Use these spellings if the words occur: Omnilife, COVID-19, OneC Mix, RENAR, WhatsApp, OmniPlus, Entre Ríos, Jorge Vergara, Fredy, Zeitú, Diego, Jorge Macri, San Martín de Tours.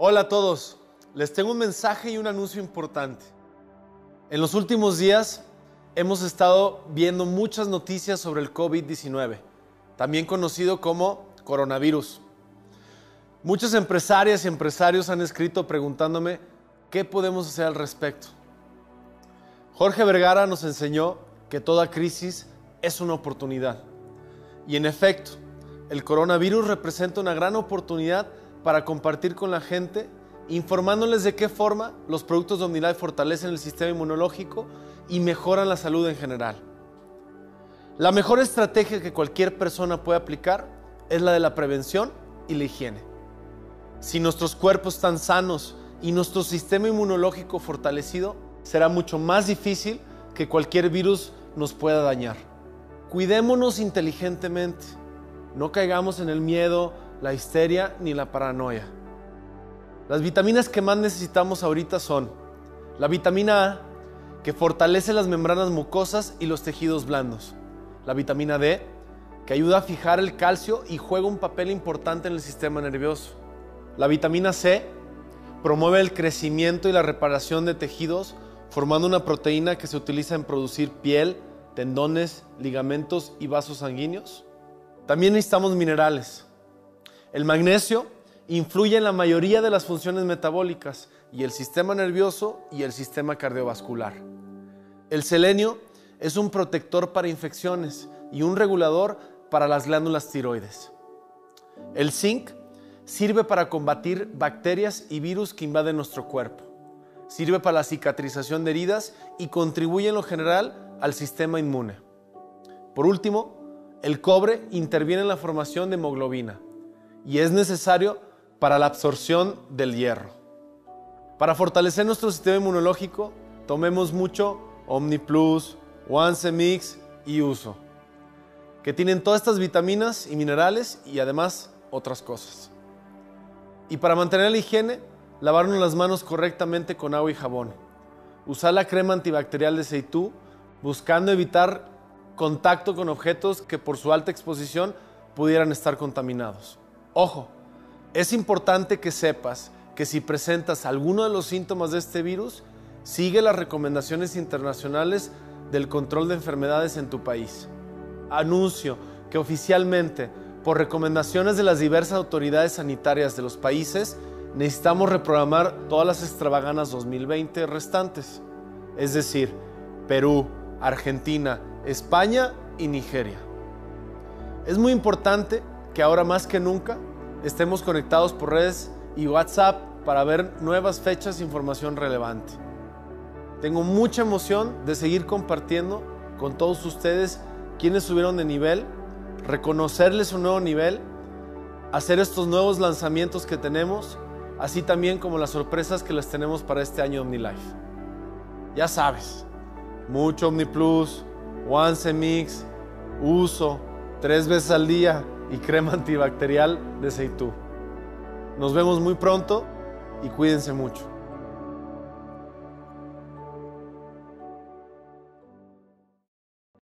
Hola a todos, les tengo un mensaje y un anuncio importante. En los últimos días hemos estado viendo muchas noticias sobre el COVID-19, también conocido como coronavirus. Muchas empresarias y empresarios han escrito preguntándome qué podemos hacer al respecto. Jorge Vergara nos enseñó que toda crisis es una oportunidad. Y en efecto, el coronavirus representa una gran oportunidad para compartir con la gente, informándoles de qué forma los productos de OmniLife fortalecen el sistema inmunológico y mejoran la salud en general. La mejor estrategia que cualquier persona puede aplicar es la de la prevención y la higiene. Si nuestros cuerpos están sanos y nuestro sistema inmunológico fortalecido, será mucho más difícil que cualquier virus nos pueda dañar. Cuidémonos inteligentemente, no caigamos en el miedo, la histeria ni la paranoia. Las vitaminas que más necesitamos ahorita son la vitamina A, que fortalece las membranas mucosas y los tejidos blandos. La vitamina D, que ayuda a fijar el calcio y juega un papel importante en el sistema nervioso. La vitamina C promueve el crecimiento y la reparación de tejidos, formando una proteína que se utiliza en producir piel, tendones, ligamentos y vasos sanguíneos. También necesitamos minerales. El magnesio influye en la mayoría de las funciones metabólicas y el sistema nervioso y el sistema cardiovascular. El selenio es un protector para infecciones y un regulador para las glándulas tiroides. El zinc sirve para combatir bacterias y virus que invaden nuestro cuerpo. Sirve para la cicatrización de heridas y contribuye en lo general al sistema inmune. Por último, el cobre interviene en la formación de hemoglobina y es necesario para la absorción del hierro. Para fortalecer nuestro sistema inmunológico, tomemos mucho OmniPlus, OneC Mix y Uso, que tienen todas estas vitaminas y minerales y además otras cosas. Y para mantener la higiene, lavarnos las manos correctamente con agua y jabón. Usar la crema antibacterial de Zeitú, buscando evitar contacto con objetos que por su alta exposición pudieran estar contaminados. Ojo, es importante que sepas que si presentas alguno de los síntomas de este virus, sigue las recomendaciones internacionales del control de enfermedades en tu país. Anuncio que oficialmente, por recomendaciones de las diversas autoridades sanitarias de los países, necesitamos reprogramar todas las extravaganas 2020 restantes, es decir, Perú, Argentina, España y Nigeria. Es muy importante que ahora más que nunca estemos conectados por redes y WhatsApp para ver nuevas fechas e información relevante. Tengo mucha emoción de seguir compartiendo con todos ustedes quienes subieron de nivel, reconocerles un nuevo nivel, hacer estos nuevos lanzamientos que tenemos, así también como las sorpresas que les tenemos para este año OmniLife. Ya sabes, mucho OmniPlus, OneC Mix, Uso, 3 veces al día y crema antibacterial de Zeitú. Nos vemos muy pronto y cuídense mucho.